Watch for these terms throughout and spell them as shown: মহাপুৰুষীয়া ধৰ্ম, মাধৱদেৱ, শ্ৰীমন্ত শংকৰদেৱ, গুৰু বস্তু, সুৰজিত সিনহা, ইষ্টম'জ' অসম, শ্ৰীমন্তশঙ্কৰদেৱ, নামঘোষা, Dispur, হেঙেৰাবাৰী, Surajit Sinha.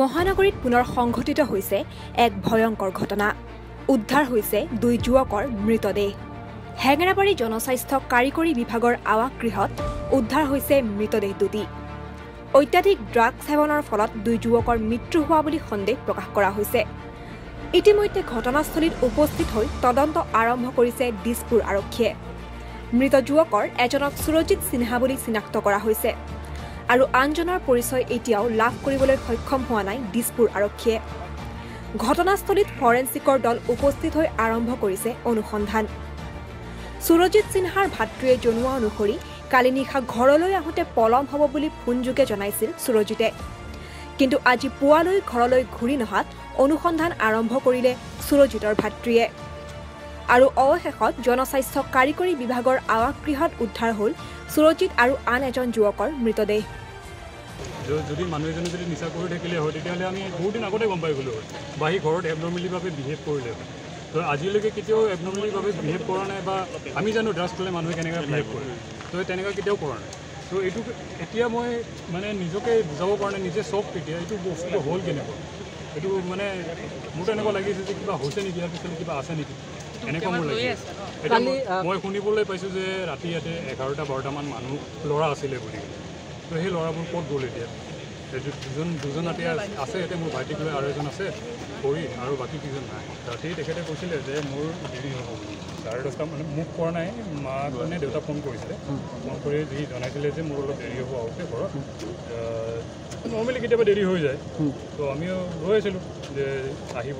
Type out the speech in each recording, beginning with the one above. মহানগৰীত পুনৰ সংঘটিত হৈছে এক ভয়ংকৰ ঘটনা উদ্ধাৰ হৈছে দুই যুৱকৰ মৃতদেহ হেঙেৰাবাৰী জনস্বাস্থ্য কাৰিকৰী বিভাগৰ আৱাসগৃহত উদ্ধাৰ হৈছে মৃতদেহ দুটি অত্যাধিক ড্ৰাগ সেৱনৰ ফলত দুই যুৱকৰ মৃত্যু হোৱা বুলি সন্দেহ প্ৰকাশ কৰা হৈছে ইতিমধ্যে ঘটনাস্থলীত উপস্থিত হৈ তদন্ত আৰম্ভ কৰিছে দিছপুৰ আৰক্ষীয়ে মৃত যুৱকৰ এজনক সুৰজিত সিনহা বুলি চিনাক্ত কৰা হৈছে আৰু আনজনৰ পৰিচয় এতিয়াও লাভ কৰিবলৈ সক্ষম হোৱা নাই দিছপুৰ আৰক্ষীয়ে ঘটনাস্থলীত ফৰেনসিকৰ দল উপস্থিত হৈ আৰম্ভ কৰিছে অনুসন্ধান সুৰজিত সিনহাৰ ভাতৃয়ে জনোৱা অনুসৰি কালি নিশা ঘৰলৈ আহোতে পলম হ'ব বুলি ফোনযোগে জনাইছিল সুৰজিতে কিন্তু আজি পুৱালৈ ঘৰলৈ ঘূৰি নহাত অনুসন্ধান আৰম্ভ কৰিলে সুৰজিতৰ ভাতৃয়ে আৰু অৱশেষত জনস্বাস্থ্য কাৰিকৰী বিভাগৰ আৱাসগৃহত উদ্ধাৰ হ'ল সুৰজিত আৰু আন এজন যুৱকৰ মৃতদেহ যদি মানুহজনে যদি নিচা কৰি থাকিলে হয় তেতিয়ালে আমি বহুত দিন আগতে গম পাই গলো বাহি ঘৰত এবনৰ্মেলি ভাৱে বিহেভ কৰিলে তো আজিলৈকে কিতেও এবনৰ্মেলি ভাৱে বিহেভ কৰা নাই বা আমি জানো ড্ৰাষ্ট লৈ মানুহে কেনেকৈ বিহেভ কৰে তো তেনেকা কিতেও কৰা নাই তো এটু এতিয়া মই মানে নিজকে বুজাব পৰা নাই নিজে চক তেতিয়া এটু বস্তু হ'ল কেনেকৈ এটু মানে মোৰ এনেকুৱা লাগিছে যে কিবা হৈছে নেকি ইয়াৰ পিছতে কিবা আছে নেকি এনেকৈ মোৰ লাগিছে কালি মই শুনিবলৈ পাইছো যে ৰাতি ইয়াতে 11টা 12টা মান মানুহ লৰা আছিল বুলি তো হে লৰাবোৰ ক'ত গ'ল এতিয়া দুজন এতিয়া আছে এতিয়া মোৰ ভাইটিক লৈ আৰু এজন আছে কৰি আৰু বাকী কিজন নাই ৰাতি তেখেতে কৈছিলে যে মোৰ দেৰি হ'ব 10:30 মানে মোক কৰা নাই মাক মানে দেউতা ফোন কৰিছিলে ফোন কৰি যি জনাইছিলে যে মোৰ অলপ দেৰি হ'ব আউতে ঘৰত নৰ্মেলি কেতিয়াবা দেৰি হৈ যায় তো আমিও ৰৈ আছিলোঁ যে আহিব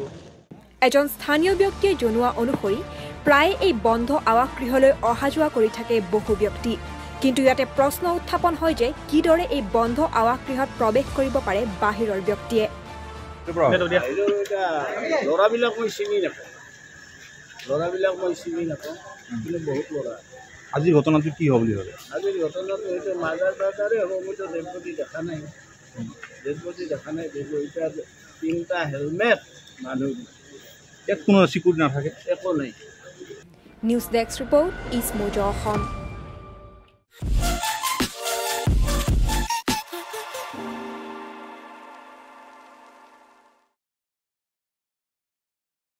এজন স্থানীয় ব্যক্তিয়ে জনোৱা অনুসৰি প্ৰায় এই বন্ধ আৱাসগৃহলৈ অহা যোৱা কৰি থাকে বহু ব্যক্তি কিন্তু ইয়াতে প্ৰশ্ন উত্থাপন হয় যে কিদৰে এই বন্ধ আৱাসগৃহত প্ৰৱেশ কৰিব পাৰে বাহিৰৰ ব্যক্তিয়ে আজি ঘটনাটো কি হ'ব বুলি ভাবে আজি ঘটনাটো হৈছে মাজাৰ দাদাৰে হ'ব মইতো দেৱপতি দেখা নাই দেখো এটা তিনটা হেলমেট মানুহ কোনো সিকিউৰিটি নাথাকে একো নাই নিউজ ডেস্ক ৰিপৰ্ট ইসমোজা অসম